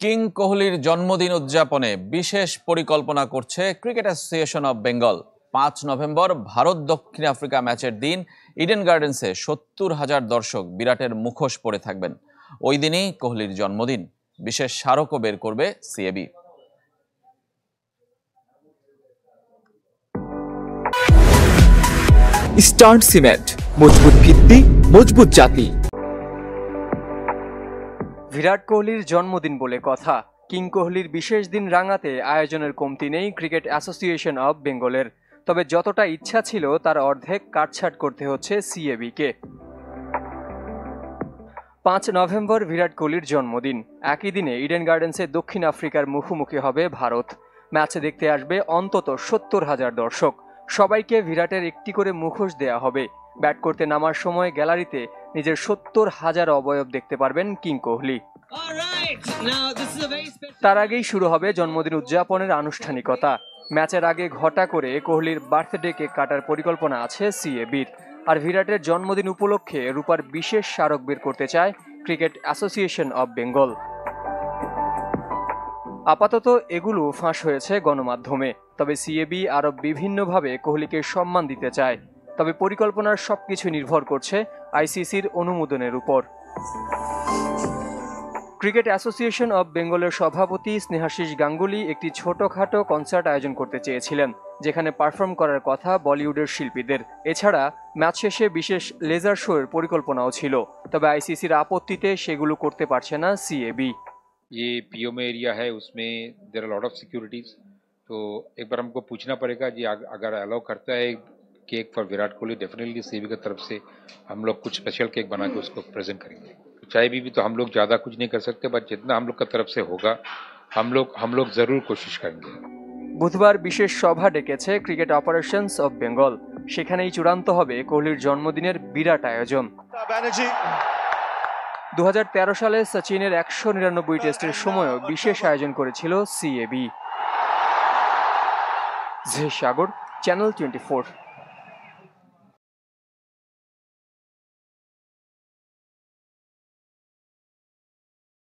King कोहलिर जन्मदिन उद्यापने विशेष परिकल्पना करছে cricket association of Bengal. 5 November Bharat दक्षिण आफ्रिका मैचेर दिन इडेन गार्डेंसे 70,000 दर्शक विराटेर मुखोश पड़े थाकबेन। ओई दिनी कोहलिर जन्मदिन विशेष स्मारकও बेर करबे সিএবি। स्टार्ट सीमेंट मजबूत भित्ति मजबूत जाति। विराट कोहलिर जन्मदिन बोले कथा, किंग कोहलिर विशेष दिन रांगाते आयोजनेर कमति नेই क्रिकेट एसोसिएशन अफ बेंगलेर। तबे जतटा इच्छा छिलो तार अर्धेक काटछाट करते होच्छे সিএবি के। 5 नवेम्बर विराट कोहलिर जन्मदिन, एकই दिने इडेन गार्डेंसे दक्षिण आफ्रिकार मुखोमुखी हबे भारत। मैच देखते आसबे अंतत 70,000 दर्शक। सबाईके विराटेर एकटी करे मुखोश देया हबे। बैट करते नामार समय ग्यालारिते निजेर 70,000 अवयव देखते पारबेन किंग कोहली। तार आगेई शुरू हबे जन्मदिन उद्यापनेर आनुष्ठानिकता। मैचेर आगे घटा करे कोहलिर बार्थडे केक काटार परिकल्पना आछे সিএবির। और विराटेर जन्मदिन उपलक्षे रूपार विशेष स्मारक बेर करते चाय क्रिकेट एसोसिएशन अफ बेंगल। आपातत एगुलो फाँस हयेछे गणमाध्यमे। तबे সিএবি आरो विभिन्न भावे कोहलिके सम्मान दिते चाय। तबे परिकल्पनार सबकिछु निर्भर करछे आईसीसीर अनुमोदनेर उपर। क्रिकेट एसोसिएशन अफ बेंगलेर सभापति स्नेहाशीष गांगुली एकटी छोटोखाटो कनसार्ट आयोजन करते चेयेछिलेन, जेखाने पारफर्म करार कथा बलिउडेर शिल्पीदेर। एछाड़ा मैच शेषे विशेष लेजार शोर परिकल्पनाओ छिलो। तबे आईसीसीर आपत्तिते सेगुलो करते पारछे ना সিএবি। ये पीओमे एरिया है, उसमें there are lot of securities, तो एक बार हमको पूछना पड़ेगा जी अगर अलाउ करता है cake for Virat Kohli, definitely CB की तरफ से हम लोग कुछ स्पेशल केक बना के उसको प्रेजेंट करेंगे। चाहे भी तो हम लोग ज़्यादा कुछ नहीं कर सकते, बट जितना हम लोग की तरफ से होगा हम लोग ज़रूर कोशिश करेंगे। बुधवार विशेष सभा डेकेছে क्रिकेट ऑपरेशंस अफ बेंगल। সেখানেই চূড়ান্ত হবে কোহলির জন্মদিনের বিরাট আয়োজন। 2013 সালে সচিনের 199 টেস্টের সময়ও বিশেষ আয়োজন করেছিল সিএবি। জি সাগর, চ্যানেল 24।